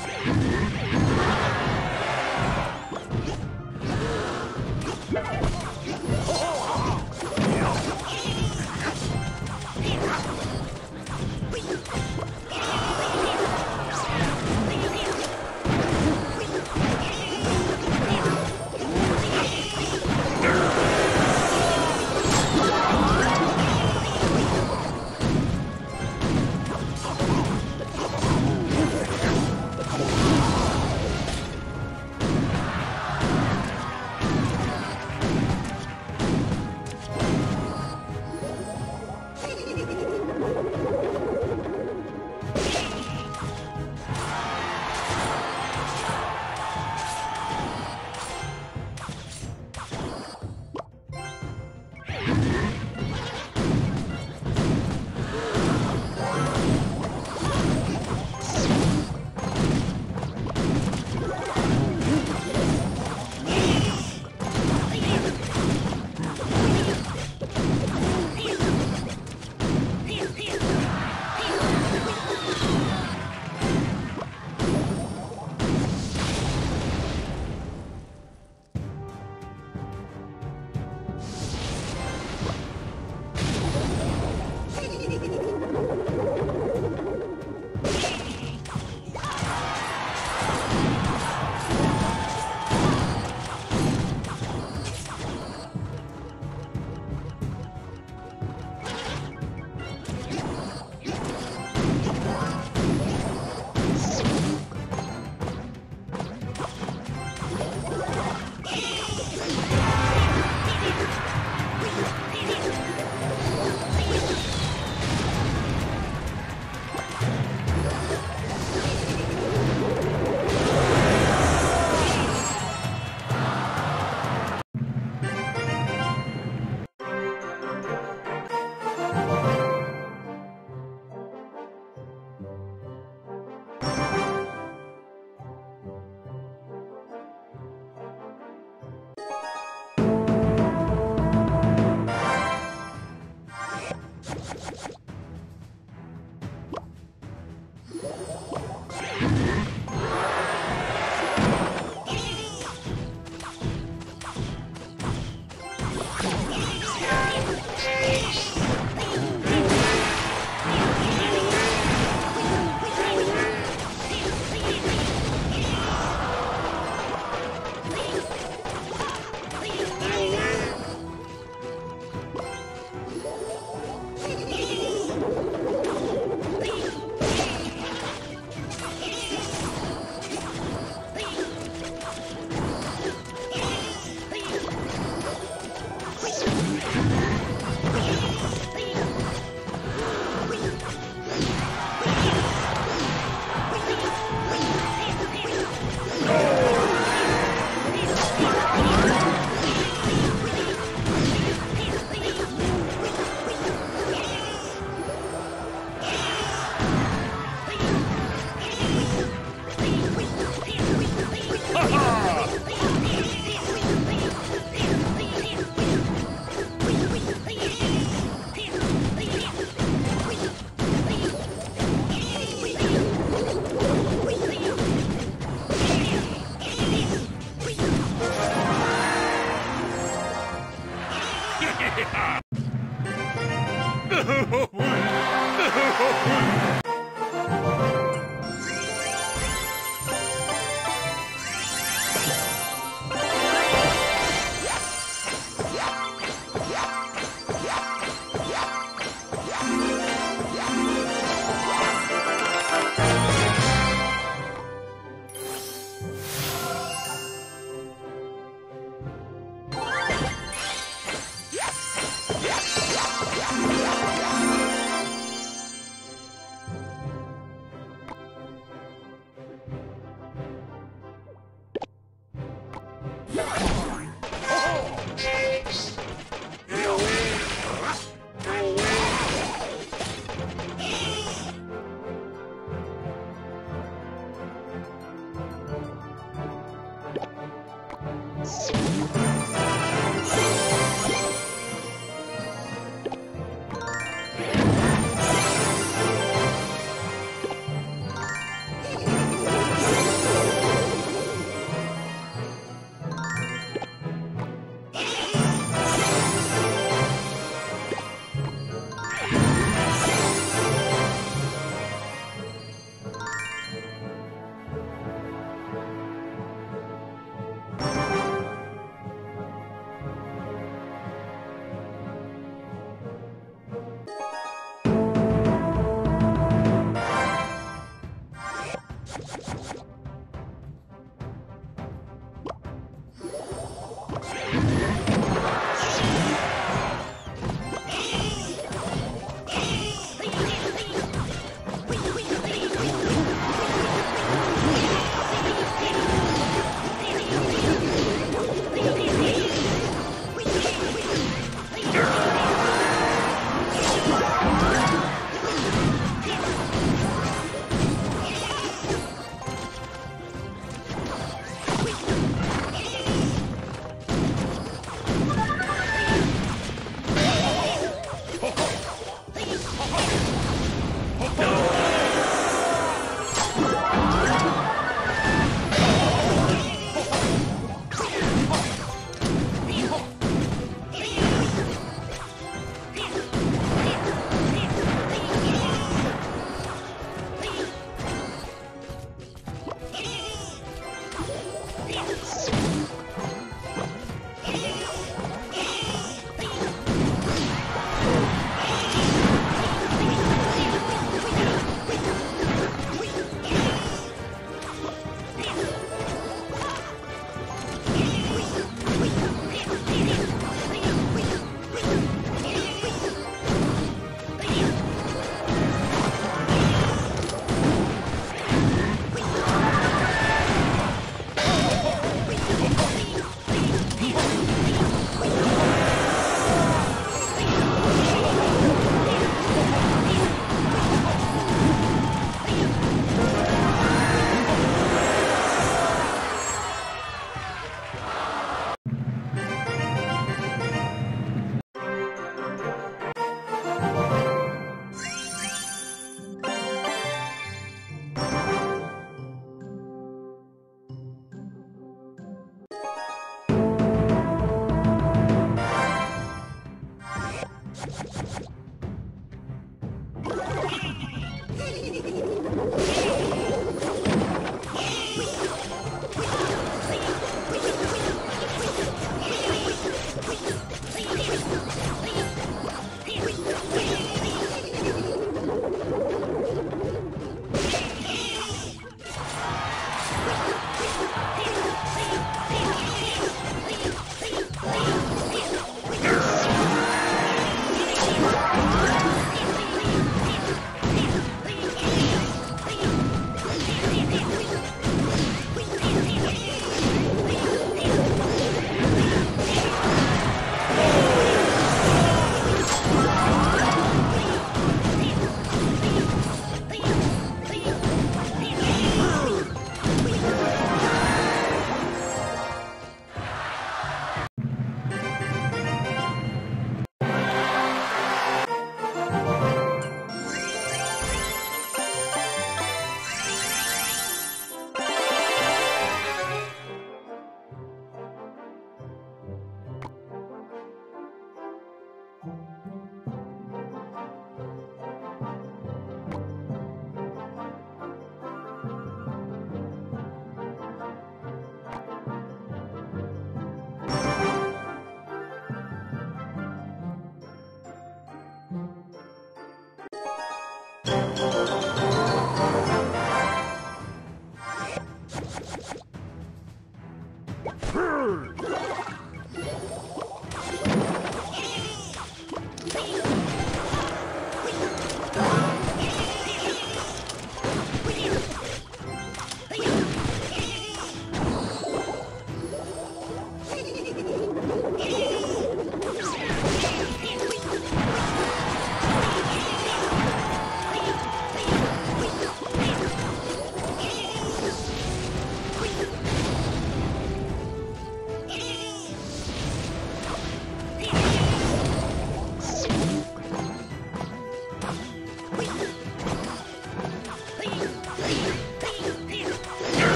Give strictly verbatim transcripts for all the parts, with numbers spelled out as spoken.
You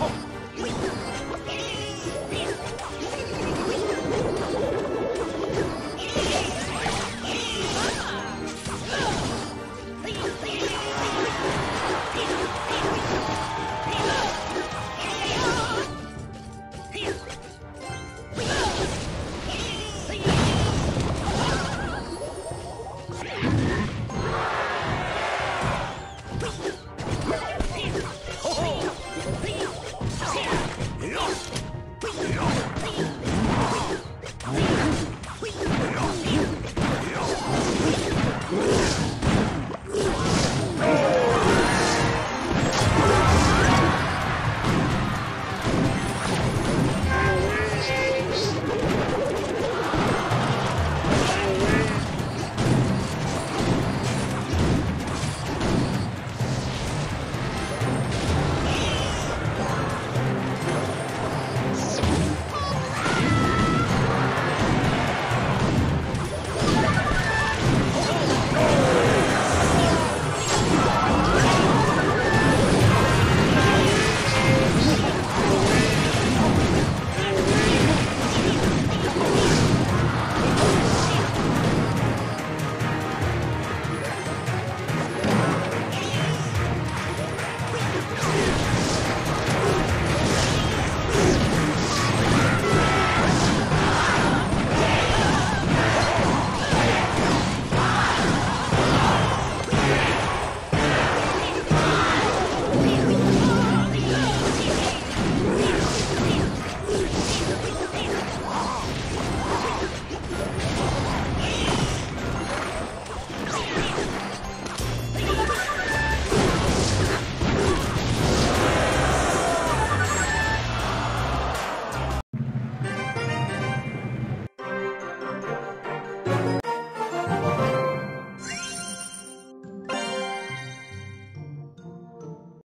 Oh.